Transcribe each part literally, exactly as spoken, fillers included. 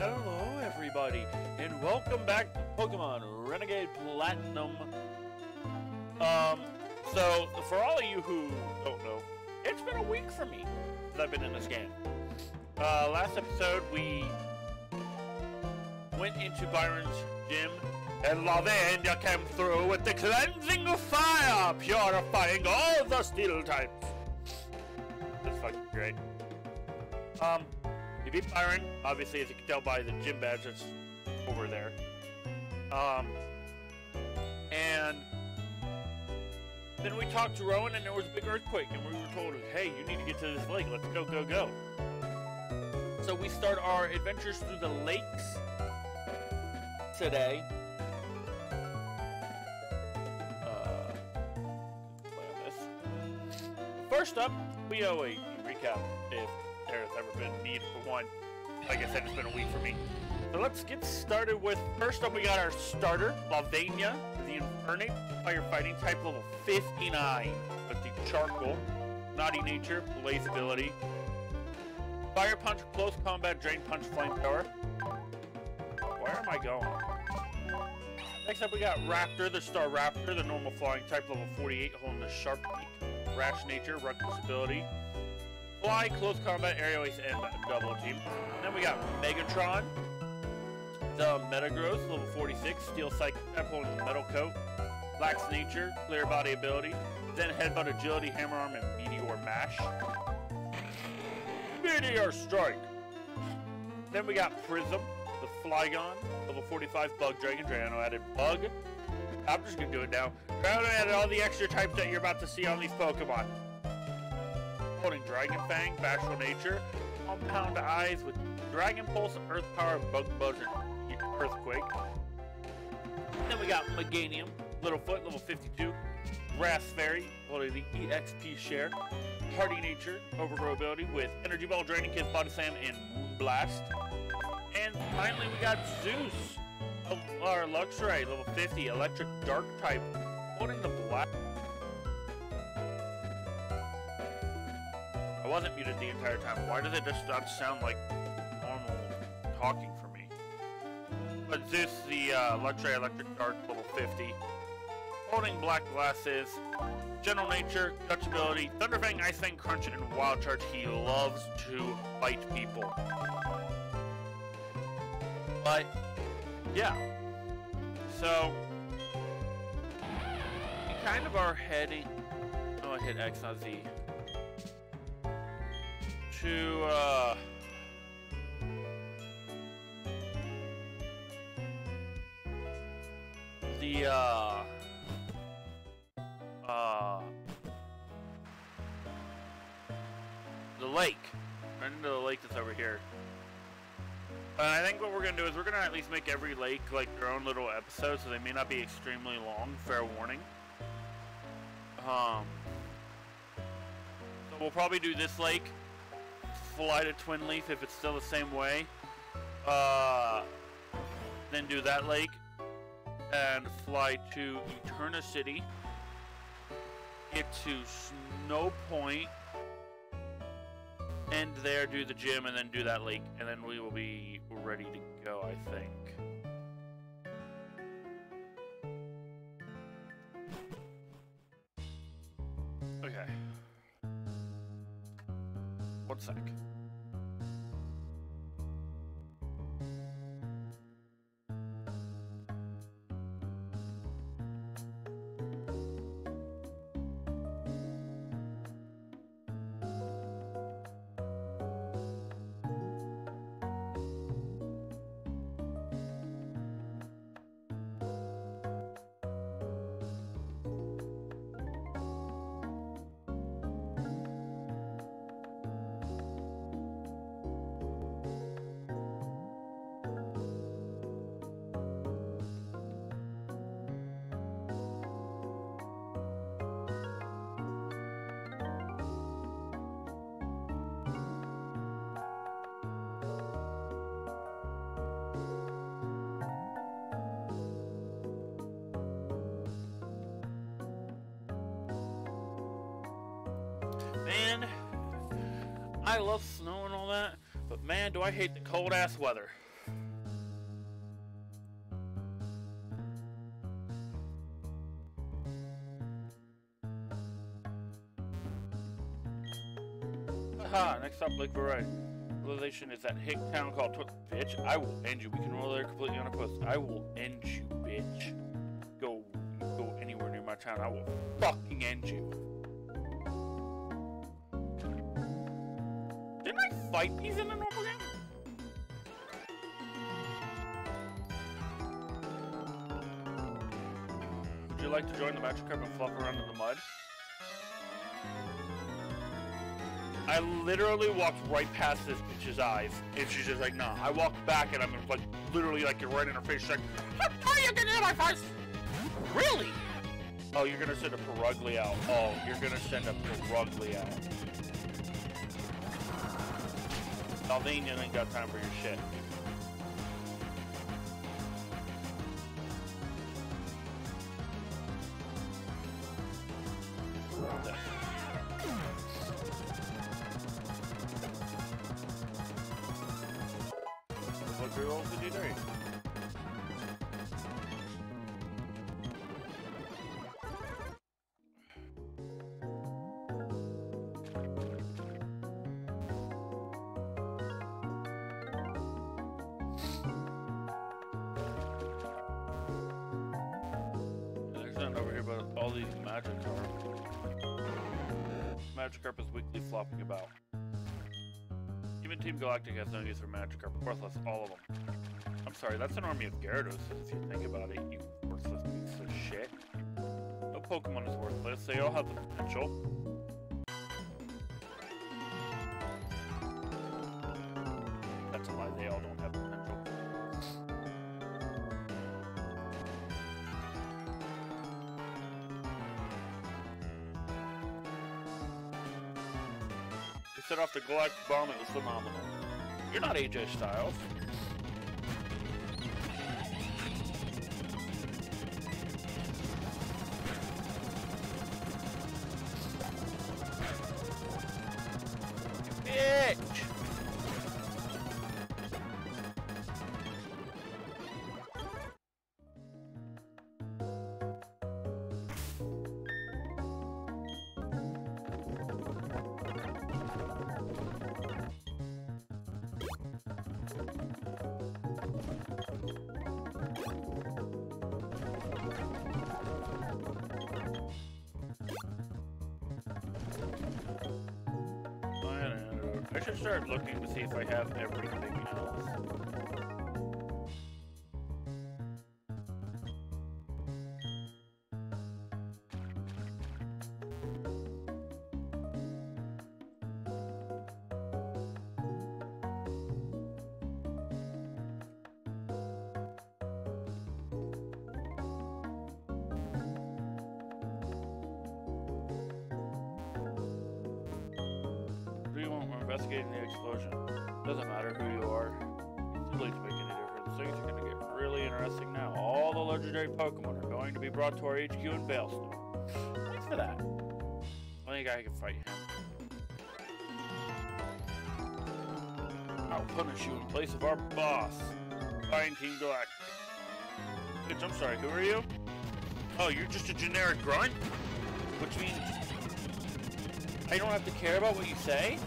Hello everybody, and welcome back to Pokemon Renegade Platinum. Um, so, for all of you who don't know, it's been a week for me that I've been in this game. Uh, last episode we went into Byron's gym, and Lavania came through with the cleansing of fire, purifying all the steel types. That's fucking great. Um, you beat Byron, obviously, as you can tell by the gym badge that's over there. Um, and then we talked to Rowan, and there was a big earthquake, and we were told, hey, you need to get to this lake, let's go, go, go. So we start our adventures through the lakes today. Uh, this. First up, we owe a recap if there's ever been need for one. Like I said, it's been a week for me. So let's get started with, first up we got our starter, Lavania, the Infernape, Firefighting type level fifty-nine, with the Charcoal, Naughty Nature, Blaze ability, Fire Punch, Close Combat, Drain Punch, Flamethrower. Where am I going? Next up we got Raptor, the Star Raptor, the normal flying type level forty-eight, holding the Sharp Peak, Rash Nature, Reckless ability, Fly, Close Combat, Aerial Ace, and Double Team. And then we got Megatron, the Metagross, level forty-six, Steel Psychic, holding the Metal Coat, Lax Nature, Clear Body ability, then Headbutt, Agility, Hammer Arm, and Meteor Mash. Meteor Strike! Then we got Prism, the Flygon, level forty-five, Bug Dragon, Drano added Bug. I'm just gonna do it now. Drano added all the extra types that you're about to see on these Pokemon. Holding Dragon Fang, Bashful Nature, Compound Eyes with Dragon Pulse, Earth Power, Bug Buzz, and Earthquake. Then we got Meganium, Little Foot, level fifty-two, Grass Fairy, holding the E X P Share, Hardy Nature, Overgrow ability with Energy Ball, Draining Kiss, Body Slam, and Moonblast. And finally we got Zeus, our Luxray, level fifty, Electric Dark type, holding the Black. I wasn't muted the entire time. Why does it just not sound like normal talking for me? But Zeus, the uh, Luxray Electric Dark, level fifty, holding Black Glasses, General Nature, Touch ability, Thunderfang, Ice Fang, Crunch, and Wild Charge. He loves to fight people. But, yeah. So, we kind of are heading... Oh, I hit X, not Z. To, uh... the, uh... Uh... the lake. Right into the lake that's over here. And I think what we're going to do is we're going to at least make every lake, like, their own little episode, so they may not be extremely long, fair warning. Um... So we'll probably do this lake. Fly to Twinleaf if it's still the same way, uh, then do that lake, and fly to Eterna City, get to Snowpoint, and there do the gym, and then do that lake, and then we will be ready to go, I think. Okay. One sec. I love snow and all that, but man, do I hate the cold ass weather. Haha, next up, Lake Variety. Realization is that hick town called Twit. Bitch, I will end you. We can roll there completely on a post. I will end you, bitch. Go, go anywhere near my town. I will fucking end you. Didn't I fight these in the normal game? Would you like to join the Magikarp and fluff around in the mud? I literally walked right past this bitch's eyes, and she's just like, nah. I walked back, and I'm like, literally, like, you're right in her face. She's like, how are you getting in my face? Really? Oh, you're gonna send a Perugly out. Oh, you're gonna send a Perugly out. Lavania ain't got time for your shit. Magikarp is weakly flopping about. Even Team Galactic has no use for Magikarp, worthless, all of them. I'm sorry, that's an army of Gyarados, if you think about it, you worthless piece of shit. No Pokemon is worthless, they all have the potential. That's a lie, they all don't have the potential. Set off the Galactic Bomb, it was phenomenal. You're not A J Styles. Bitch! I should start looking to see if I have everything else. Investigating the explosion. Doesn't matter who you are. It's too late to make any difference. Things are going to get really interesting now. All the legendary Pokemon are going to be brought to our H Q in Vailstone. Thanks for that. I think I can fight him. I'll punish you in place of our boss. Fine, Team Galactic. Bitch, I'm sorry, who are you? Oh, you're just a generic grunt? Which means I don't have to care about what you say?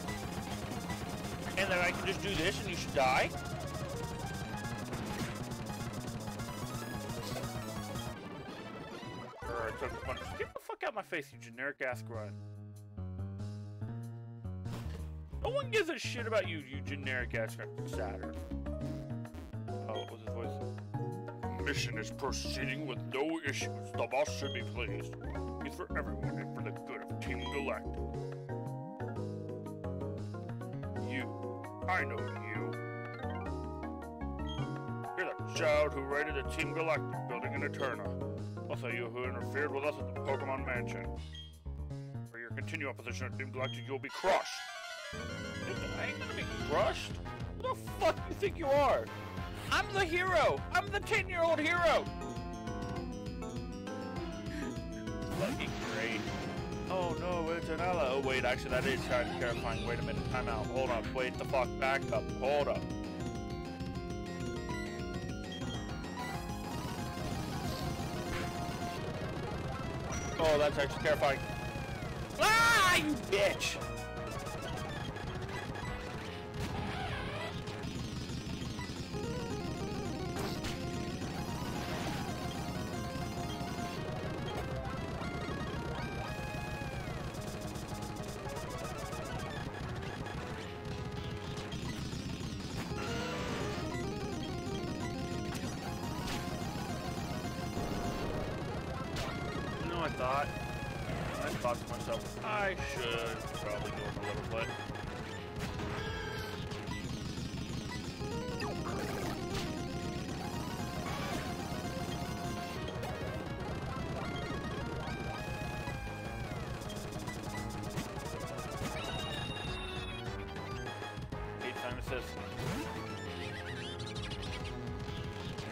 And then I can just do this and you should die? Or I took a punch. Get the fuck out of my face, you generic ass grunt. No one gives a shit about you, you generic ass grunt from Saturn. Oh, what was his voice? Mission is proceeding with no issues. The boss should be pleased. It's for everyone and for the good of Team Galactic. I know you. You're the child who raided the Team Galactic building in Eterna. Also you who interfered with us at the Pokemon Mansion. For your continued opposition at Team Galactic, you'll be crushed. I ain't gonna be crushed? Who the fuck do you think you are? I'm the hero! I'm the ten-year-old hero! Lucky great. Oh no, it's an ally. Oh wait, actually that is kind of terrifying. Wait a minute, time out. Hold up, wait the fuck back up. Hold up. Oh, that's actually terrifying. Ah, you bitch! thought. I thought to myself, I should probably go for Little Foot.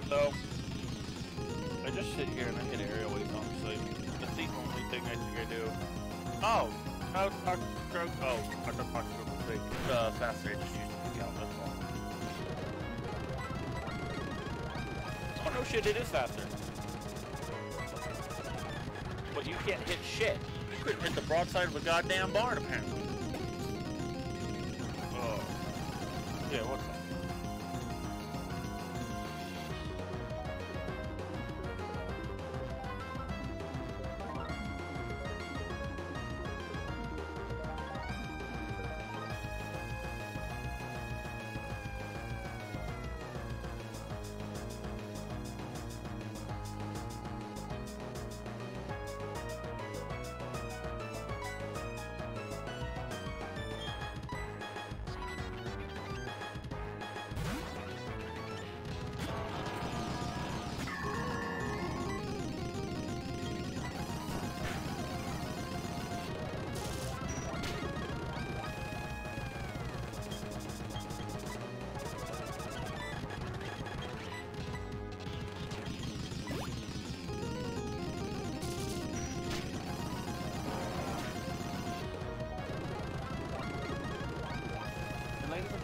So, I just sit here and I hit aerial waves on the sleep. That's the only thing I think I do. Oh! I was talking to the Oh, I was talking to the sleep. Uh, fast rage used to be out this long. Oh no shit, it is faster. But you can't hit shit. You couldn't hit the broadside of a goddamn barn, apparently. Oh. Yeah, what's that?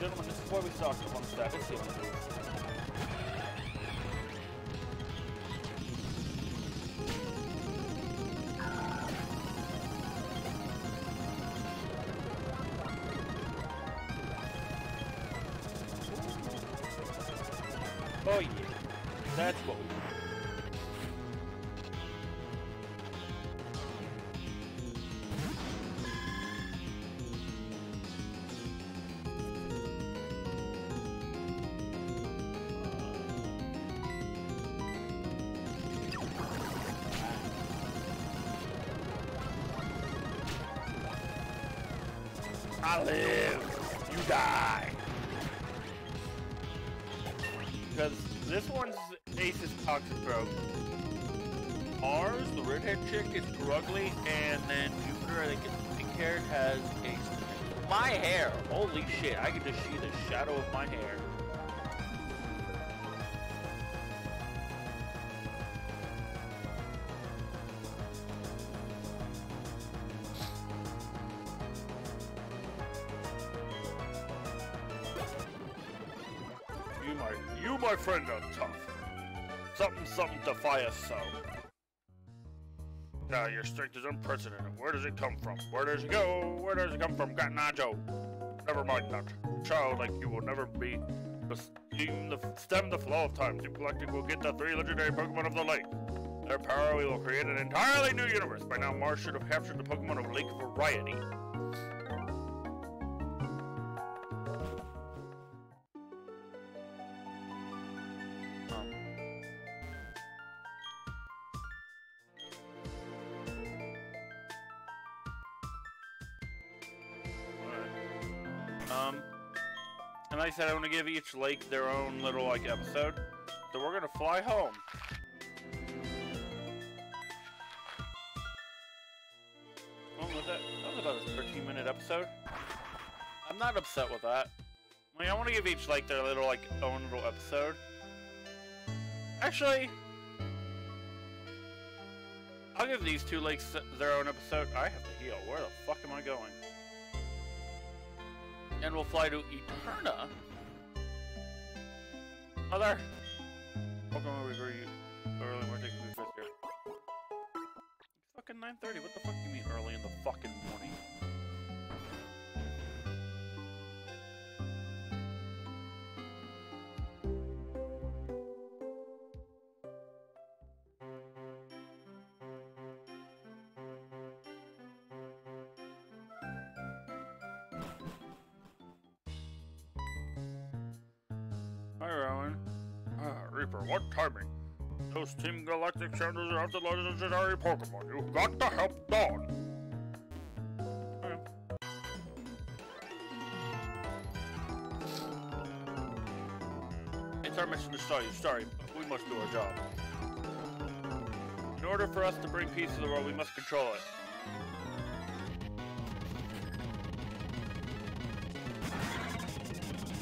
Gentlemen, this is where we start from the status here. Oh yeah, that's what we do. I live, you die. Because this one's ace is Toxic Pro. Ours, the redhead chick, is Grugly, and then Jupiter, I think it's Pink Hair, has ace. My hair, holy shit, I can just see the shadow of my hair. You, my friend, are tough. Something, something defy us so. Now, your strength is unprecedented. Where does it come from? Where does it go? Where does it come from? Got Nacho. Never mind, Nacho. Child like you will never be. The, stem the flow of time. Team Galactic will get the three legendary Pokemon of the lake. Their power we will create an entirely new universe. By now, Mars should have captured the Pokemon of Lake Variety. Um, and like I said, I want to give each lake their own little, like, episode. So we're going to fly home. Oh, was that? That was about a thirteen minute episode. I'm not upset with that. I mean, I want to give each lake their little, like, own little episode. Actually, I'll give these two lakes their own episode. I have to heal. Where the fuck am I going? And we'll fly to Eterna. Mother! Pokemon we grew you early, we're taking food first here. It's fucking nine thirty, what the fuck do you mean early in the fucking morning? Hi, Rowan. Ah, Reaper, what timing? Those Team Galactic channels are after legendary Pokemon. You've got to help Dawn. Okay. Intermission to study. Sorry, we must do our job. In order for us to bring peace to the world, we must control it.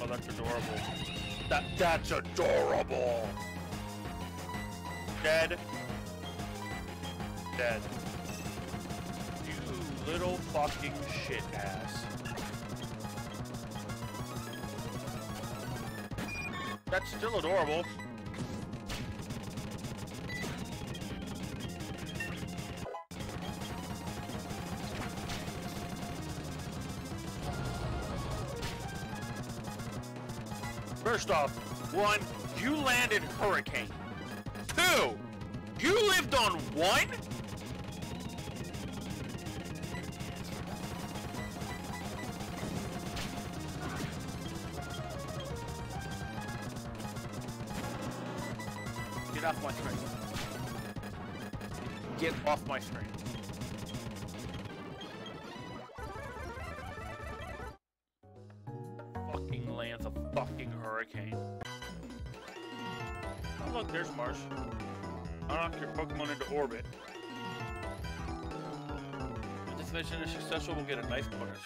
Oh, that's adorable. That that's adorable. Dead. Dead. You little fucking shit ass. That's still adorable. First off, one, you landed Hurricane. Two, you lived on one? Get off my screen. Get off my screen. There's Mars. Unlock your Pokemon into orbit. If this mission is successful, we'll get a nice bonus.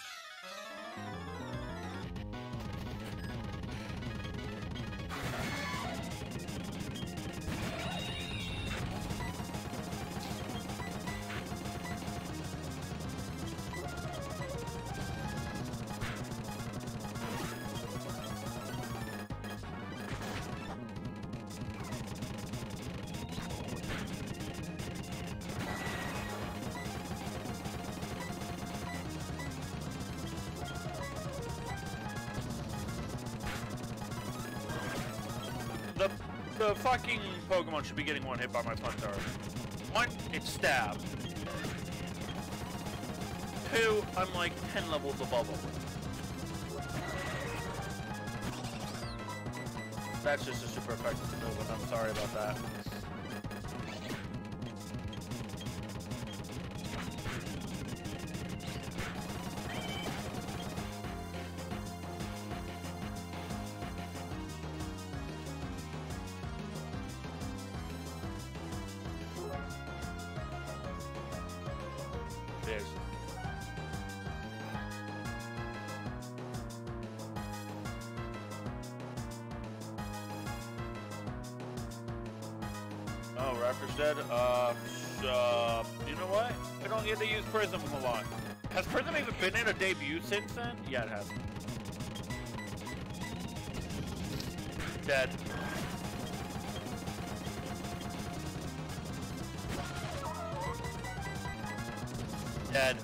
The fucking Pokemon should be getting one hit by my flamethrower. One, it's stabbed. Two, I'm like ten levels above them. That's just a super effective move, I'm sorry about that. Oh, Raptor's dead. Uh, uh, you know what? We don't get to use Prism a lot. Has Prism even been in a debut since then? Yeah, it has. Dead. Dead.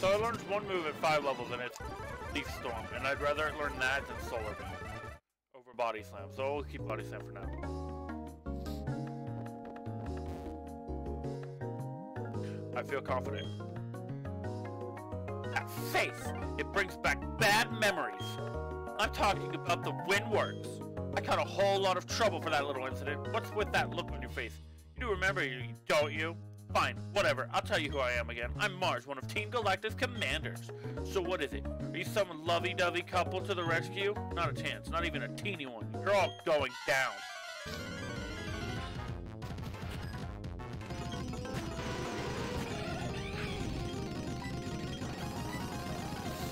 So I learned one move at five levels and it's Leaf Storm, and I'd rather learn that than Solar Beam over Body Slam, so we'll keep Body Slam for now. I feel confident. That face, it brings back bad memories. I'm talking about the Windworks. I caught a whole lot of trouble for that little incident. What's with that look on your face? You do remember, you don't you? Fine, whatever. I'll tell you who I am again. I'm Mars, one of Team Galactic's commanders. So what is it? Are you some lovey-dovey couple to the rescue? Not a chance. Not even a teeny one. You're all going down.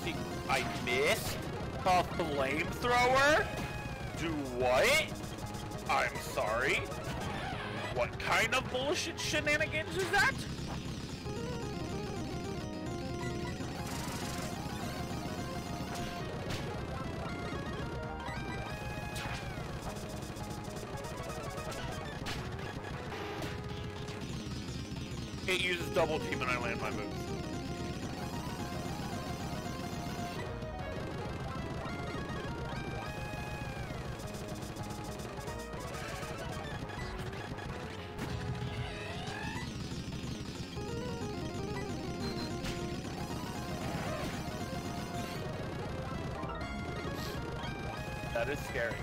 See, I missed? A flamethrower? Do what? I'm sorry? What kind of bullshit shenanigans is that? It uses double team and I land my moves. That is scary.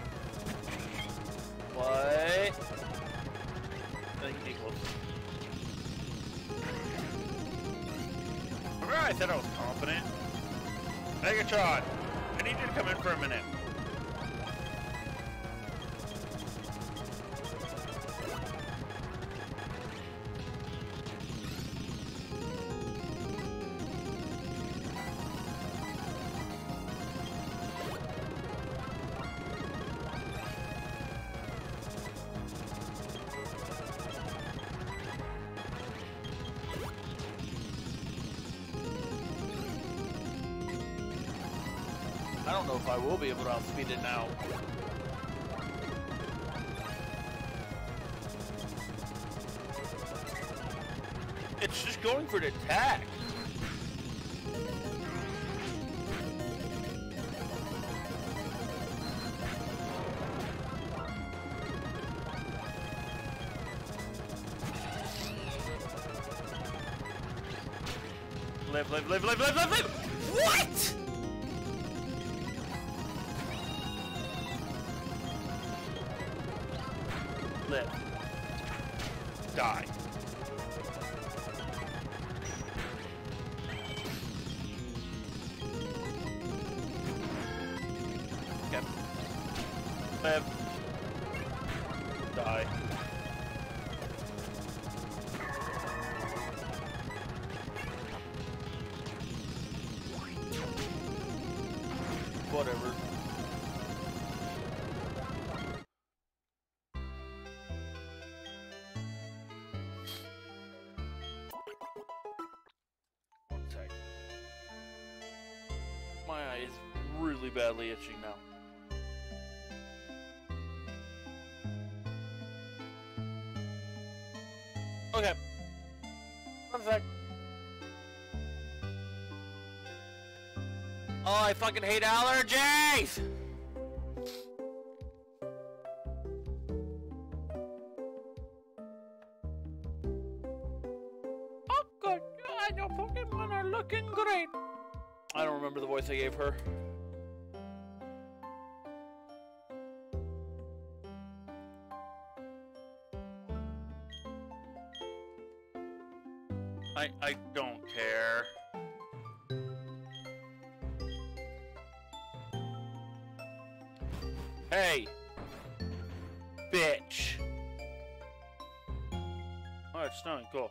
What? Nothing equals. I said I was confident. Megatron, I need you to come in for a minute. I don't know if I will be able to outspeed it now. It's just going for the attack. Live, live, live, live, live, live, live! What?! Live. Die. Yep. Live. Die. Whatever. My eye is really badly itching now. Okay. One sec. Oh, I fucking hate allergies! Oh, good. Your Pokemon are looking great. I don't remember the voice I gave her. I I don't care. Hey, bitch. Oh, it's snowing. Cool.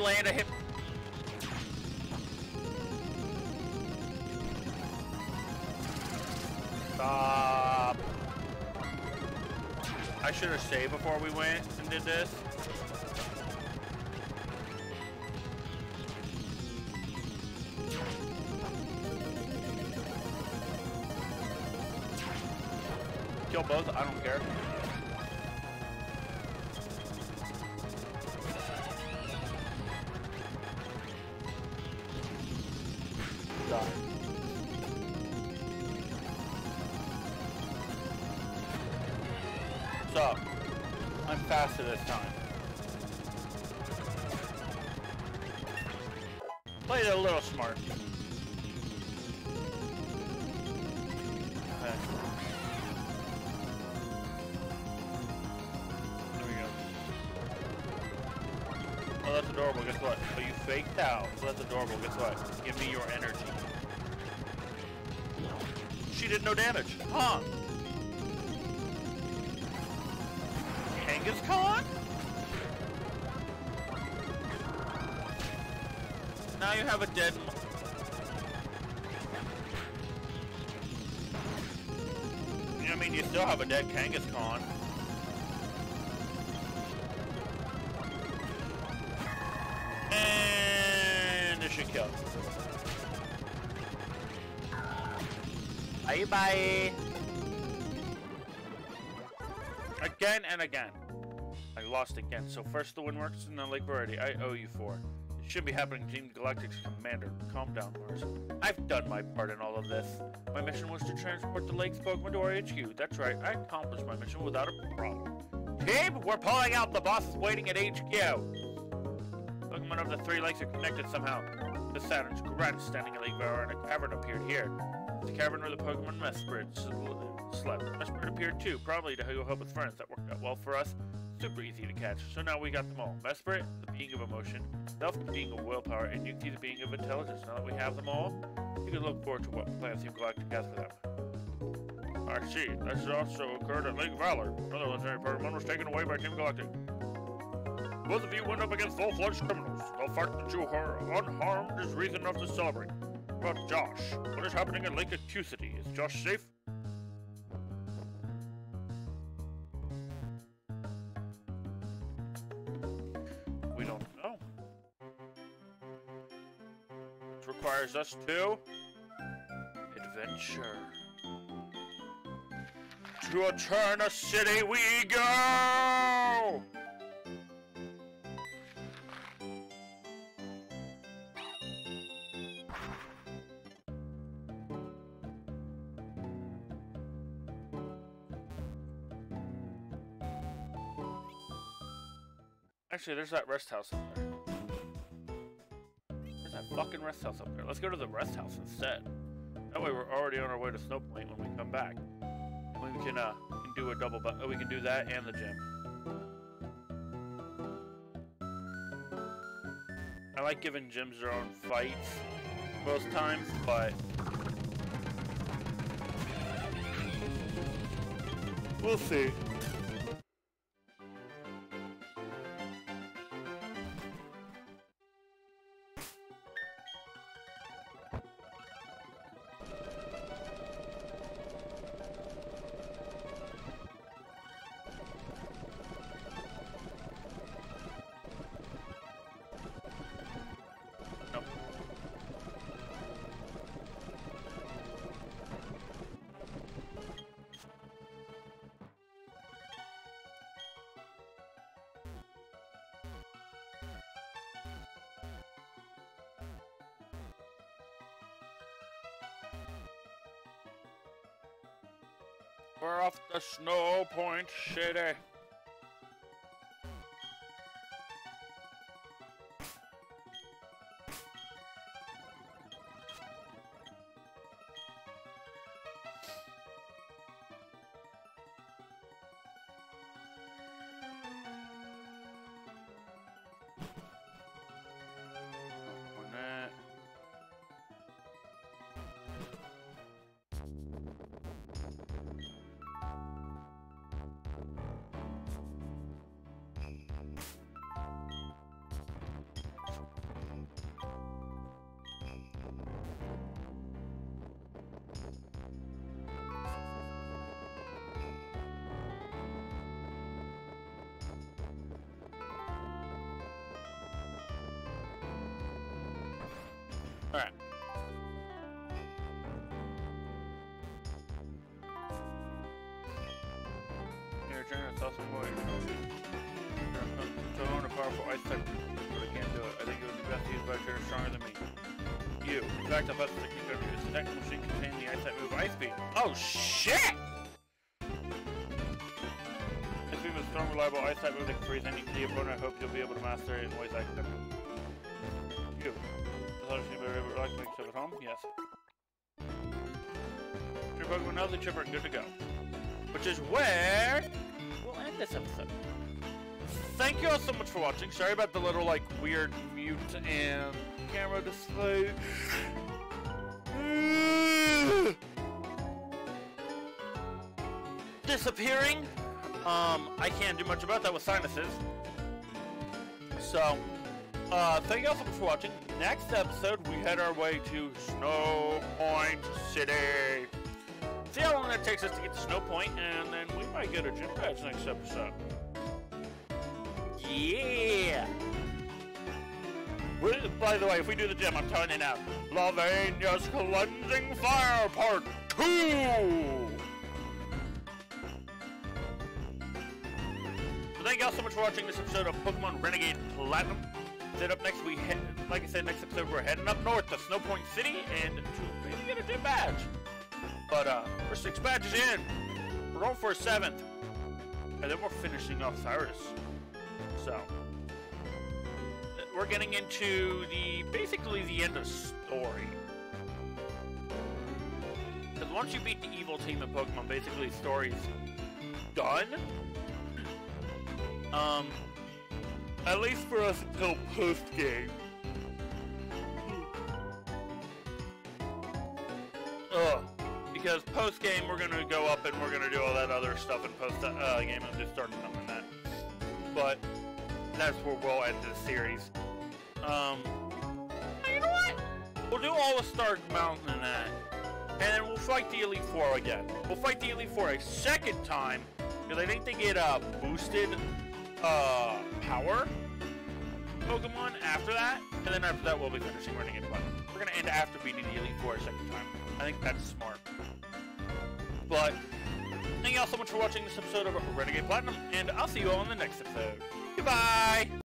Land a hit. Ah. I should have saved before we went and did this. Kill both, I don't care. Up. I'm faster this time. Played it a little smart. Okay. There we go. Oh, that's adorable. Guess what? Oh, you faked out. So that's adorable. Guess what? Give me your energy. She did no damage. Huh? Kangaskhan? Now you have a dead mo- You know what I mean? You still have a dead Kangaskhan. And this should kill. Bye bye. Again and again. I lost again. So first the Windworks and then Lake Variety. I owe you four. It should be happening, Team Galactic's commander. Calm down, Mars. I've done my part in all of this. My mission was to transport the Lake's Pokemon to our H Q. That's right. I accomplished my mission without a problem. Team, we're pulling out. The boss is waiting at H Q. Pokemon of the three lakes are connected somehow. The Saturn's Gyarados standing at Lake Variety, and a cavern appeared here. The cavern where the Pokemon Mesprit slept. Mesprit appeared too, probably to help with friends. That worked out well for us. Super easy to catch, so now we got them all. Mesprit, the being of emotion, Azelf, the being of willpower, and Uxie, the being of intelligence. Now that we have them all, you can look forward to what plans Team Galactic has for them. I see. This also occurred at Lake Valor. Another legendary Pokemon was taken away by Team Galactic. Both of you went up against full-fledged criminals. The fact that you are unharmed is reason enough to celebrate. But Josh, what is happening at Lake City? Is Josh safe? Requires us to adventure. To Eterna City we go! Actually, there's that rest house up there. That fucking rest house up there. Let's go to the rest house instead. That way we're already on our way to Snowpoint when we come back. And we can uh we can do a double but we can do that and the gym. I like giving gyms their own fights most times, but we'll see. We're off the Snowpoint City. regenerate thousand void. So I'm a powerful ice type, but I can't do it. I think it would be best to use Byron stronger than me. You. In fact, the best technique of this attack machine contains the ice type move Ice Beam. Oh shit! Ice Beam is a strong, reliable ice type move that can freeze any T opponent. I hope you'll be able to master it in ways I can. You. Does anybody ever like to make stuff at home? Yes. Your Pokemon knows the chipper and good to go. Which is where we'll end this episode. Thank you all so much for watching. Sorry about the little, like, weird mute and camera display. Disappearing. Um, I can't do much about that with sinuses. So, uh, thank you all so much for watching. Next episode, we head our way to Snowpoint City. See how long that takes us to get to Snowpoint, and then we might get a gym badge next episode. Yeah! We're, by the way, if we do the gym, I'm telling you now, Lavania's Cleansing Fire Part two! So thank y'all so much for watching this episode of Pokemon Renegade Platinum. Then up next, we head, like I said, next episode, we're heading up north to Snowpoint City, and to maybe get a gym badge. But, uh, we're six badges in. We're going for a seventh. And then we're finishing off Cyrus. So, we're getting into the, basically the end of story. Because once you beat the evil team in Pokemon, basically story's done. Um, at least for us until post-game. Ugh. Because post-game, we're going to go up and we're going to do all that other stuff in post-game. Uh, I'm just starting on that. But that's where we'll end the series. Um, you know what? We'll do all of Stark Mountain and that. And then we'll fight the Elite Four again. We'll fight the Elite Four a second time. Because I think they get uh, boosted uh, power Pokemon after that. And then after that, we'll be finishing running into one. We're going to end after beating the Elite Four a second time. I think that's smart. But, thank you all so much for watching this episode of Renegade Platinum, and I'll see you all in the next episode. Goodbye!